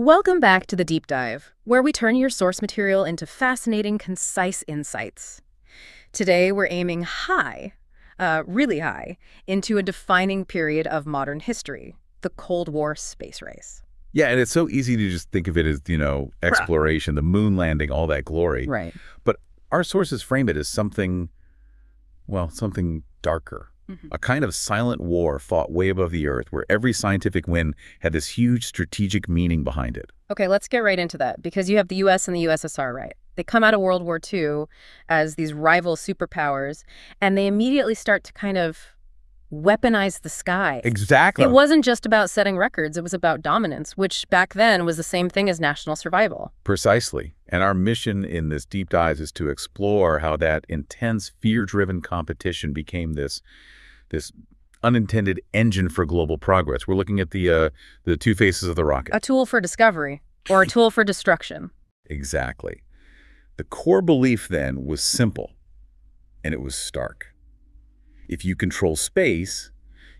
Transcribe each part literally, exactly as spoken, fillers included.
Welcome back to The Deep Dive, where we turn your source material into fascinating, concise insights. Today, we're aiming high, uh, really high, into a defining period of modern history, the Cold War space race. Yeah, and it's so easy to just think of it as, you know, exploration, the moon landing, all that glory. Right. But our sources frame it as something, well, something darker. Mm-hmm. A kind of silent war fought way above the earth where every scientific win had this huge strategic meaning behind it. Okay, let's get right into that, because you have the U S and the U S S R, right? They come out of World War Two as these rival superpowers, and they immediately start to kind of weaponize the sky. Exactly. It wasn't just about setting records. It was about dominance, which back then was the same thing as national survival. Precisely. And our mission in this deep dive is to explore how that intense, fear-driven competition became this this unintended engine for global progress. We're looking at the uh, the two faces of the rocket. A tool for discovery or a tool for destruction. Exactly. The core belief then was simple, and it was stark. If you control space,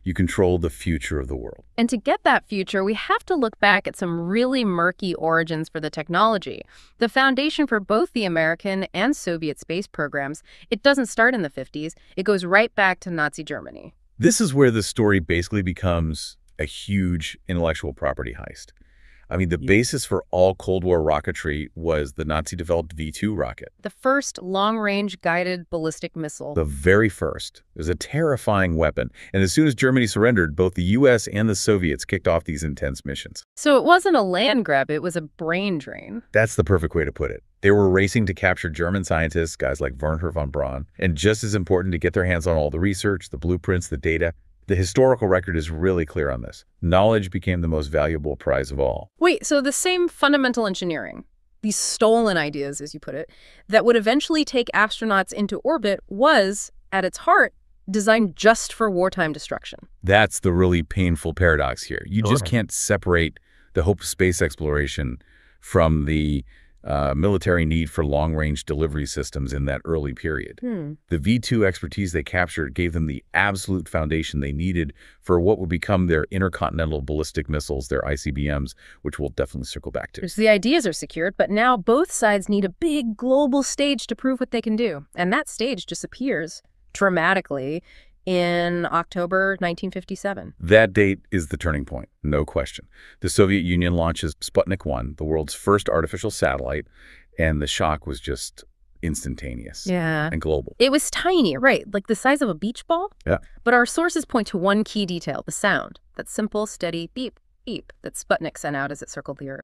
you control the future of the world. And to get that future, we have to look back at some really murky origins for the technology. The foundation for both the American and Soviet space programs, it doesn't start in the fifties. It goes right back to Nazi Germany. This is where the story basically becomes a huge intellectual property heist. I mean, the basis for all Cold War rocketry was the Nazi-developed V two rocket. The first long-range guided ballistic missile. The very first. It was a terrifying weapon. And as soon as Germany surrendered, both the U S and the Soviets kicked off these intense missions. So it wasn't a land grab, it was a brain drain. That's the perfect way to put it. They were racing to capture German scientists, guys like Wernher von Braun, and just as important, to get their hands on all the research, the blueprints, the data. The historical record is really clear on this. Knowledge became the most valuable prize of all. Wait, so the same fundamental engineering, these stolen ideas, as you put it, that would eventually take astronauts into orbit was, at its heart, designed just for wartime destruction. That's the really painful paradox here. You just can't separate the hope of space exploration from the Uh, military need for long-range delivery systems in that early period. Hmm. The V two expertise they captured gave them the absolute foundation they needed for what would become their intercontinental ballistic missiles, their I C B Ms, which we'll definitely circle back to. So the ideas are secured, but now both sides need a big global stage to prove what they can do. And that stage disappears dramatically in October nineteen fifty-seven. That date is the turning point, no question. The Soviet Union launches Sputnik one, the world's first artificial satellite, and the shock was just instantaneous. Yeah. And global. It was tiny, right? Like the size of a beach ball? Yeah. But our sources point to one key detail, the sound. That simple, steady beep, beep that Sputnik sent out as it circled the Earth.